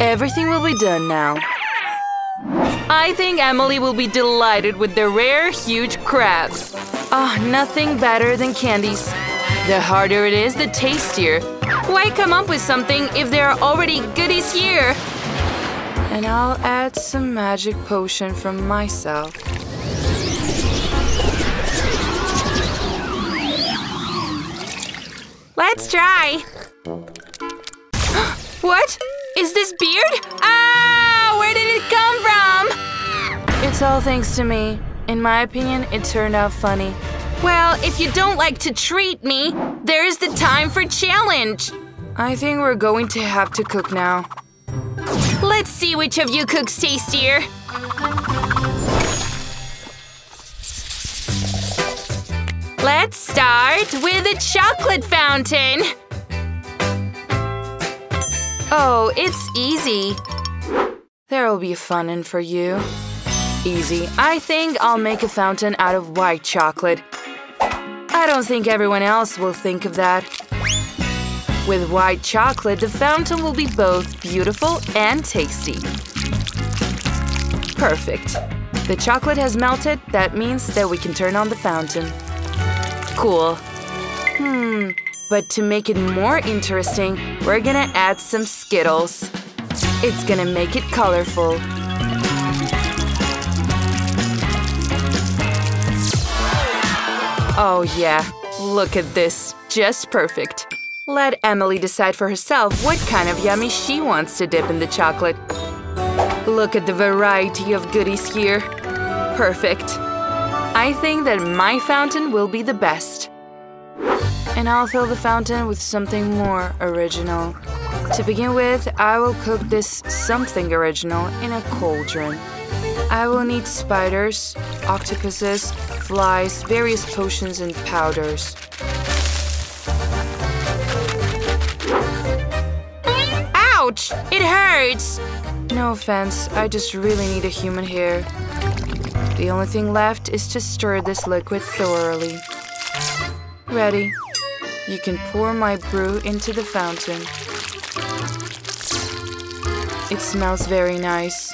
Everything will be done now. I think Emily will be delighted with the rare, huge crabs. Oh, nothing better than candies. The harder it is, the tastier. Why come up with something if there are already goodies here? And I'll add some magic potion from myself. Let's try. What? Is this beard? Ah! Where did it come from? It's all thanks to me. In my opinion, it turned out funny. Well, if you don't like to treat me, there's the time for challenge. I think we're going to have to cook now. Let's see which of you cooks tastier. Let's start with a chocolate fountain. Oh, it's easy. There'll be fun for you. Easy. I think I'll make a fountain out of white chocolate. I don't think everyone else will think of that. With white chocolate, the fountain will be both beautiful and tasty. Perfect. The chocolate has melted. That means that we can turn on the fountain. Cool. But to make it more interesting, we're gonna add some Skittles. It's gonna make it colorful. Oh yeah, look at this. Just perfect. Let Emily decide for herself what kind of yummy she wants to dip in the chocolate. Look at the variety of goodies here. Perfect. I think that my fountain will be the best. And I'll fill the fountain with something more original. To begin with, I will cook this something original in a cauldron. I will need spiders, octopuses, flies, various potions and powders. Ouch! It hurts! No offense, I just really need a human hair. The only thing left is to stir this liquid thoroughly. Ready. You can pour my brew into the fountain. It smells very nice.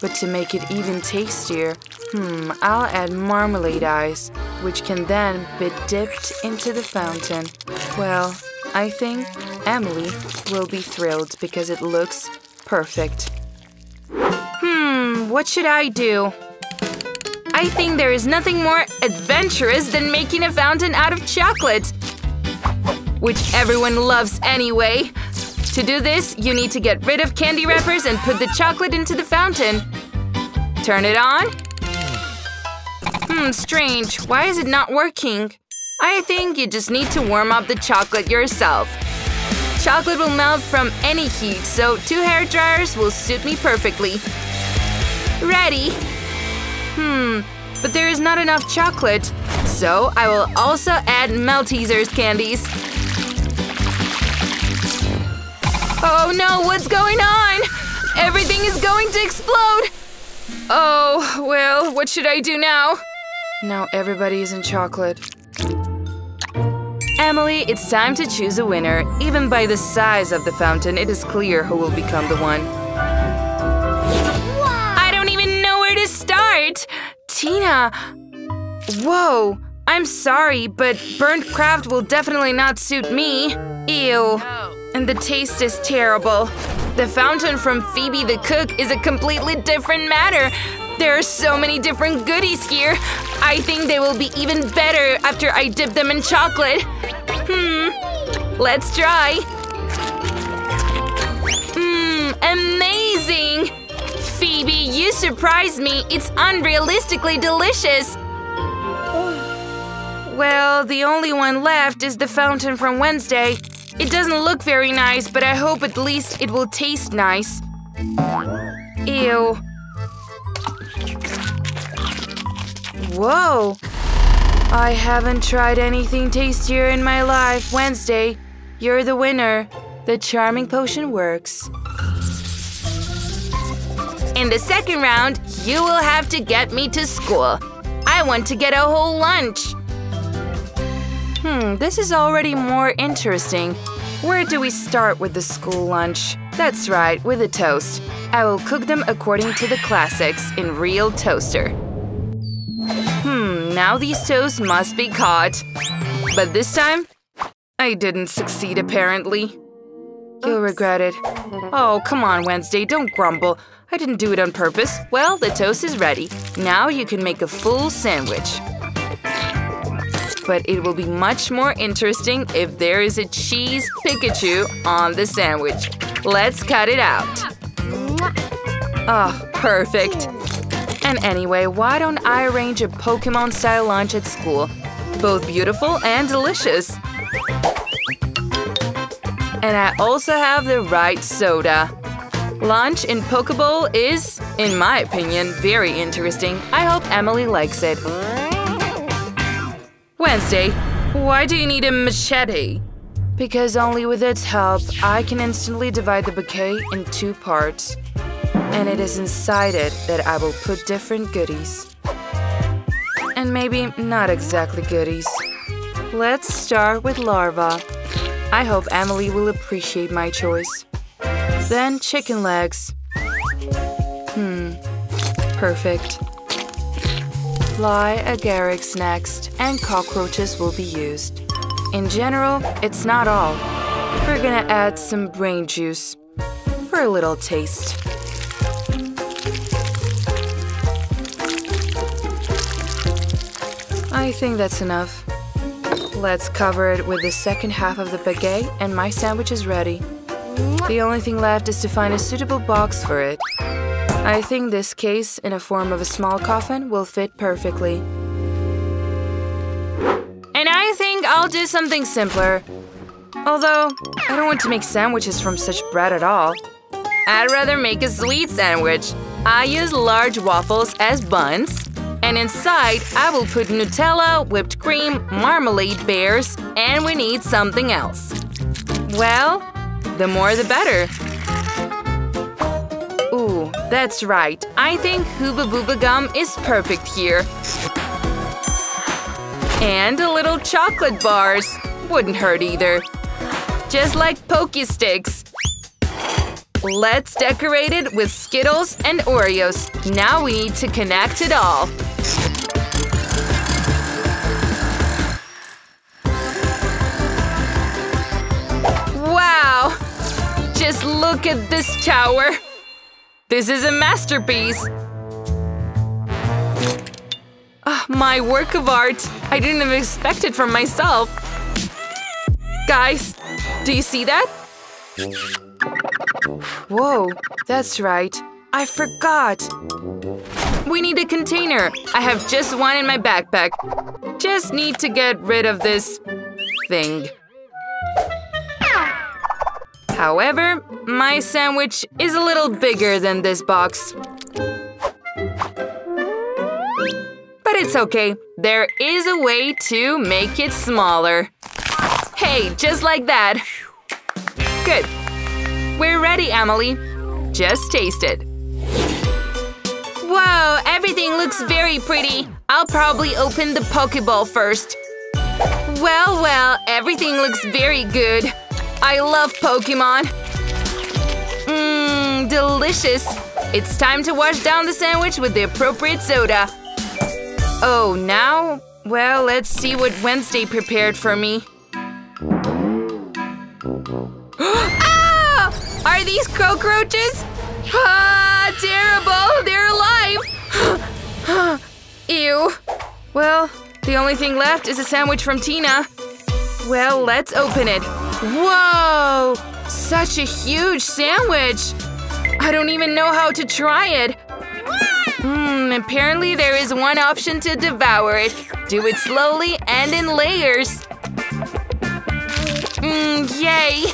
But to make it even tastier, I'll add marmalade ice, which can then be dipped into the fountain. Well, I think Emily will be thrilled because it looks perfect. What should I do? I think there is nothing more adventurous than making a fountain out of chocolate, which everyone loves anyway. To do this, you need to get rid of candy wrappers and put the chocolate into the fountain. Turn it on. Strange. Why is it not working? I think you just need to warm up the chocolate yourself. Chocolate will melt from any heat, so 2 hair dryers will suit me perfectly. Ready! But there is not enough chocolate, so I will also add Maltesers candies. Oh no, what's going on? Everything is going to explode! Oh, well, what should I do now? Now everybody is in chocolate. Emily, it's time to choose a winner. Even by the size of the fountain, it is clear who will become the one. Wow. I don't even know where to start! Tina! Whoa! I'm sorry, but burnt crab will definitely not suit me. Ew. And the taste is terrible. The fountain from Phoebe the cook is a completely different matter. There are so many different goodies here. I think they will be even better after I dip them in chocolate. Let's try. Amazing! Phoebe, you surprised me. It's unrealistically delicious. Well, the only one left is the fountain from Wednesday. It doesn't look very nice, but I hope at least it will taste nice. Ew. Whoa! I haven't tried anything tastier in my life. Wednesday, you're the winner. The charming potion works. In the second round, you will have to get me to school. I want to get a whole lunch. This is already more interesting. Where do we start with the school lunch? That's right, with a toast. I will cook them according to the classics in real toaster. Now these toasts must be caught. But this time, I didn't succeed apparently. You'll regret it. Oh, come on, Wednesday, don't grumble. I didn't do it on purpose. Well, the toast is ready. Now you can make a full sandwich. But it will be much more interesting if there is a cheese Pikachu on the sandwich. Let's cut it out. Oh, perfect. And anyway, why don't I arrange a Pokemon-style lunch at school? Both beautiful and delicious. And I also have the right soda. Lunch in Pokeball is, in my opinion, very interesting. I hope Emily likes it. Wednesday, why do you need a machete? Because only with its help, I can instantly divide the bouquet in two parts. And it is inside it that I will put different goodies. And maybe not exactly goodies. Let's start with larva. I hope Emily will appreciate my choice. Then chicken legs. Perfect. Fly agarics next, and cockroaches will be used. In general, it's not all. We're gonna add some brain juice for a little taste. I think that's enough. Let's cover it with the second half of the baguette and my sandwich is ready. The only thing left is to find a suitable box for it. I think this case, in a form of a small coffin, will fit perfectly. And I think I'll do something simpler. Although, I don't want to make sandwiches from such bread at all. I'd rather make a sweet sandwich. I use large waffles as buns. And inside, I will put Nutella, whipped cream, marmalade, pears, and we need something else. Well, the more the better. Ooh, that's right. I think Hubba Bubba Gum is perfect here. And a little chocolate bars. Wouldn't hurt either. Just like Poké Sticks. Let's decorate it with Skittles and Oreos. Now we need to connect it all. Wow! Just look at this tower! This is a masterpiece! Oh, my work of art! I didn't even expect it from myself! Guys, do you see that? Whoa, that's right. I forgot. We need a container. I have just one in my backpack. Just need to get rid of this thing. However, my sandwich is a little bigger than this box. But it's okay. There is a way to make it smaller. Hey, just like that. Good. We're ready, Emily. Just taste it. Whoa, everything looks very pretty. I'll probably open the Pokeball first. Well, well, everything looks very good. I love Pokemon. Delicious. It's time to wash down the sandwich with the appropriate soda. Oh, now? Well, let's see what Wednesday prepared for me. Are these cockroaches? Ah, terrible! They're alive! Ew. Well, the only thing left is a sandwich from Tina. Well, let's open it. Whoa! Such a huge sandwich! I don't even know how to try it. Apparently there is one option to devour it. Do it slowly and in layers. Yay!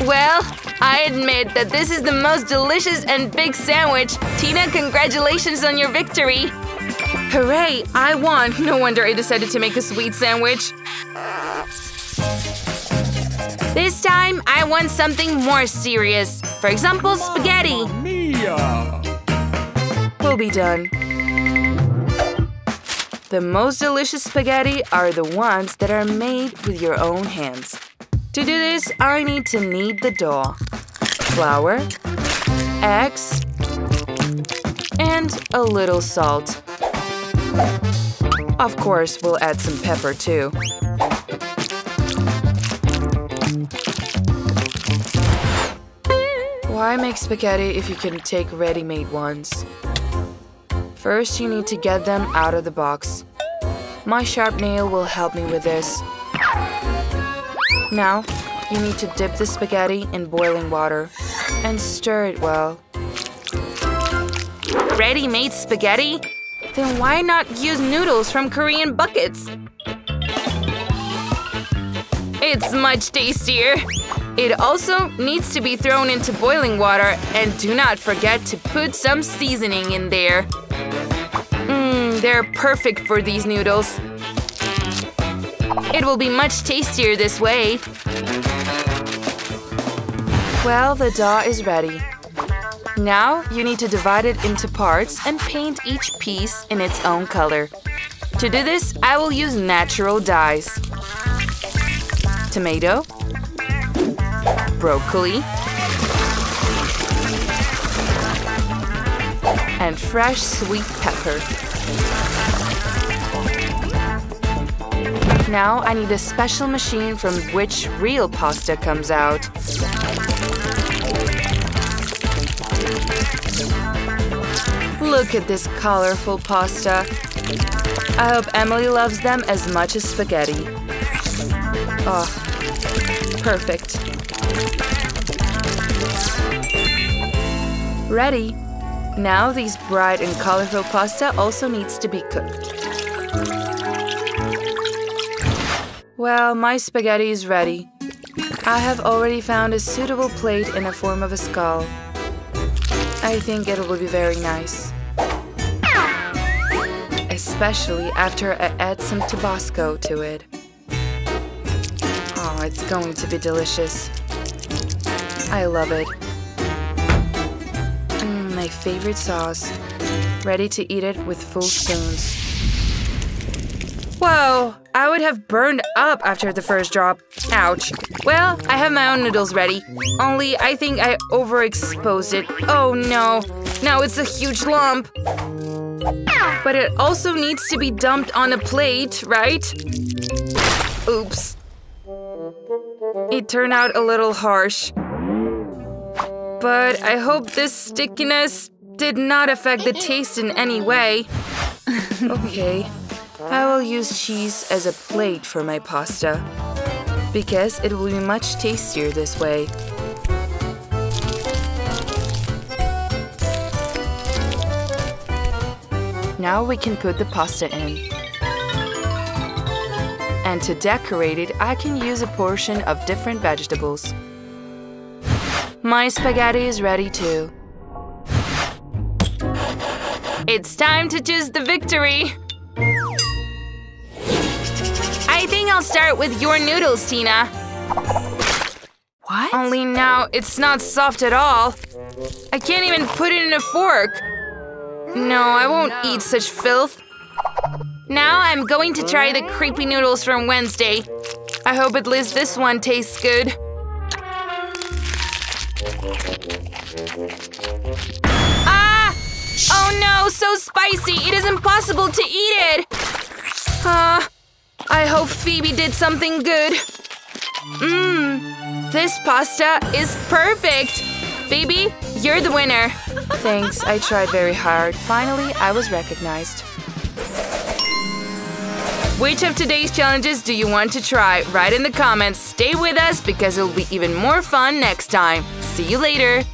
Well, I admit that this is the most delicious and big sandwich. Tina, congratulations on your victory! Hooray! I won! No wonder I decided to make a sweet sandwich. This time, I want something more serious. For example, spaghetti. Mamma mia. We'll be done. The most delicious spaghetti are the ones that are made with your own hands. To do this, I need to knead the dough. Flour, eggs, and a little salt. Of course, we'll add some pepper too. Why make spaghetti if you can take ready-made ones? First, you need to get them out of the box. My sharp nail will help me with this. Now, you need to dip the spaghetti in boiling water and stir it well. Ready-made spaghetti? Then why not use noodles from Korean buckets? It's much tastier. It also needs to be thrown into boiling water, and do not forget to put some seasoning in there. They're perfect for these noodles. It will be much tastier this way. Well, the dough is ready. Now, you need to divide it into parts and paint each piece in its own color. To do this, I will use natural dyes. Tomato, broccoli, and fresh sweet pepper. Now I need a special machine from which real pasta comes out. Look at this colorful pasta. I hope Emily loves them as much as spaghetti. Oh, perfect. Ready. Now these bright and colorful pasta also needs to be cooked. Well, my spaghetti is ready. I have already found a suitable plate in the form of a skull. I think it will be very nice. Especially after I add some Tabasco to it. Oh, it's going to be delicious. I love it. My favorite sauce. Ready to eat it with full spoons. Whoa! I would have burned up after the first drop. Ouch. Well, I have my own noodles ready. Only I think I overexposed it. Oh no. Now it's a huge lump. But it also needs to be dumped on a plate, right? Oops. It turned out a little harsh. But I hope this stickiness did not affect the taste in any way. Okay. I will use cheese as a plate for my pasta, because it will be much tastier this way. Now we can put the pasta in. And to decorate it, I can use a portion of different vegetables. My spaghetti is ready too. It's time to choose the victory! I think I'll start with your noodles, Tina. What? Only now it's not soft at all. I can't even put it in a fork. No, I won't eat such filth. Now I'm going to try the creepy noodles from Wednesday. I hope at least this one tastes good. Ah! Oh no, so spicy! It is impossible to eat it! I hope Phoebe did something good. This pasta is perfect. Phoebe, you're the winner. Thanks, I tried very hard. Finally, I was recognized. Which of today's challenges do you want to try? Write in the comments. Stay with us because it'll be even more fun next time. See you later.